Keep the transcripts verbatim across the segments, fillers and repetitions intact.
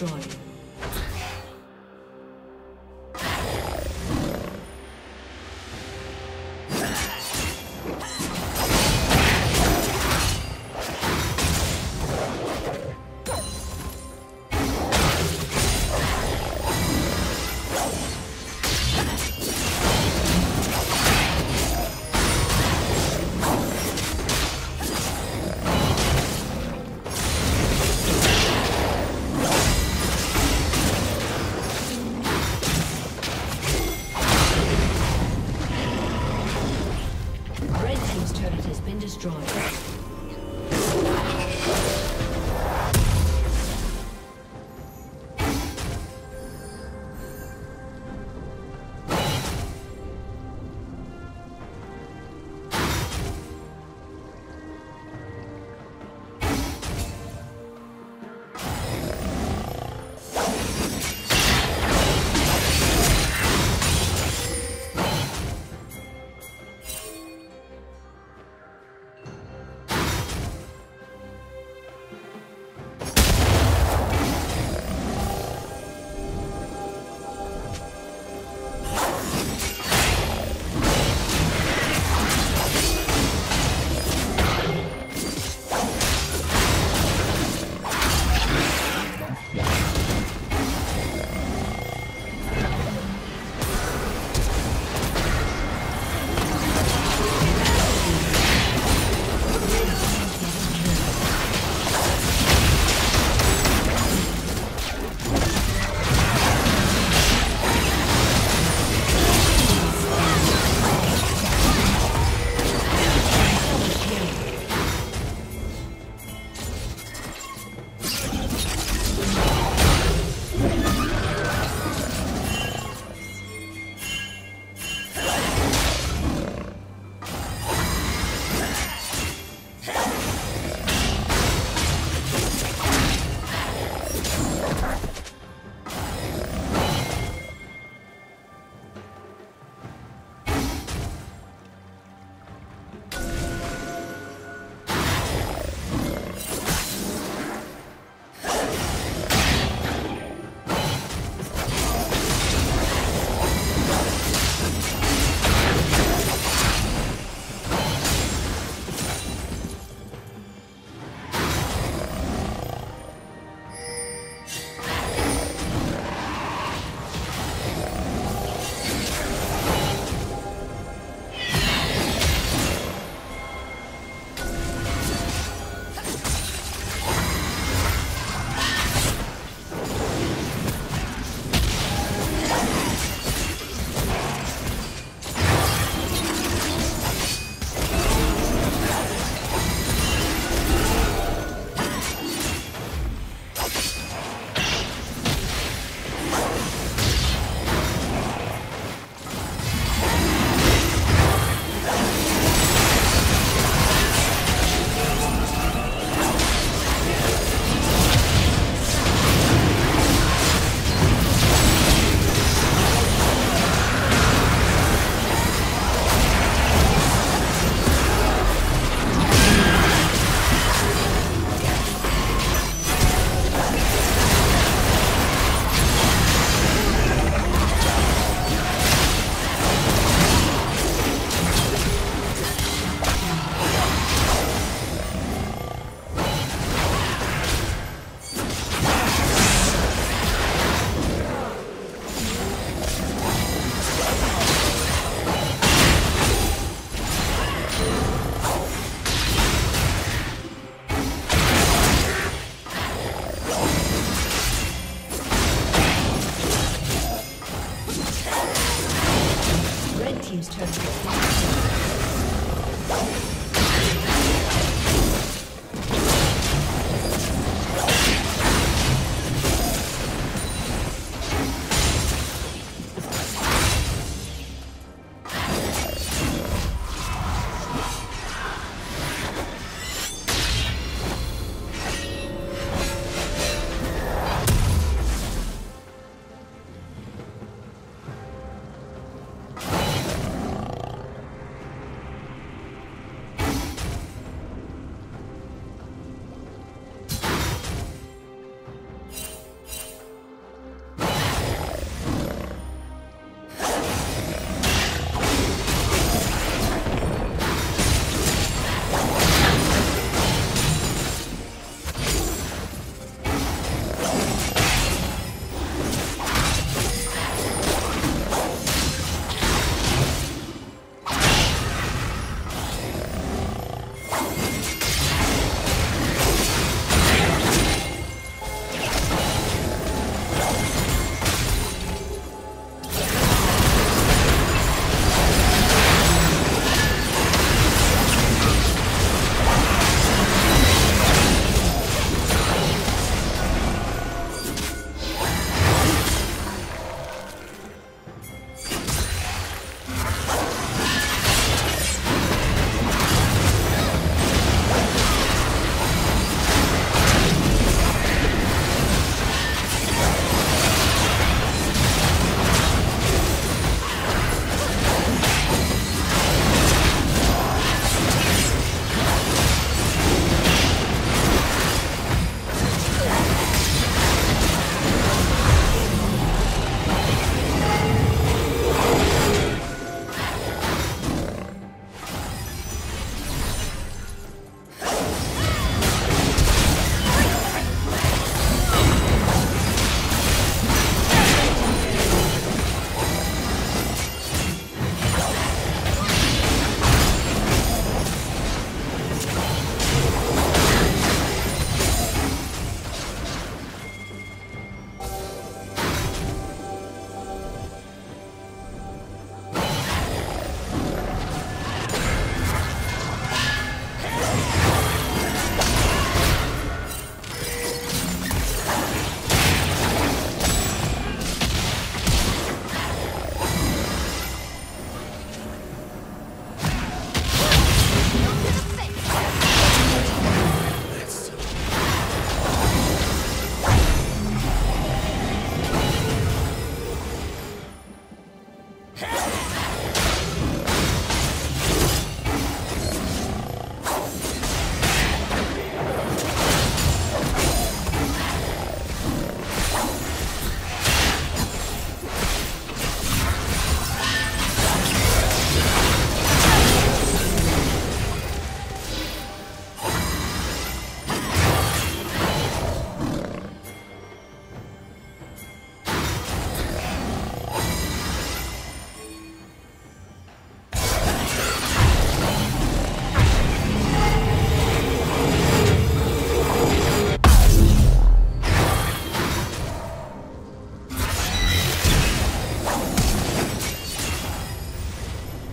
destroyed.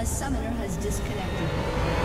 A summoner has disconnected.